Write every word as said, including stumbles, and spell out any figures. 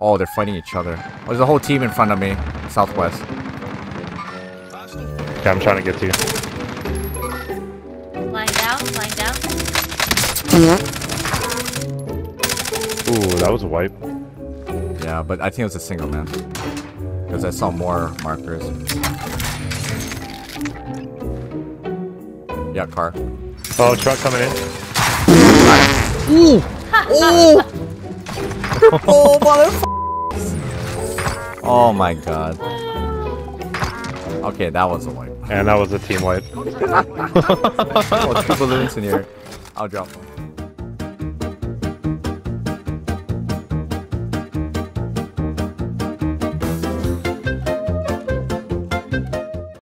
Oh, they're fighting each other. Oh, there's a whole team in front of me. Southwest. Okay, I'm trying to get to you. Flying down, flying down. Ooh, that was a wipe. Yeah, but I think it was a single man. Because I saw more markers. Yeah, car. Oh, truck coming in. Ooh! Ooh! Oh, motherfuckers! Oh my god. Okay, that was a wipe. And that was a team wipe. Oh, two balloons in here. I'll drop one.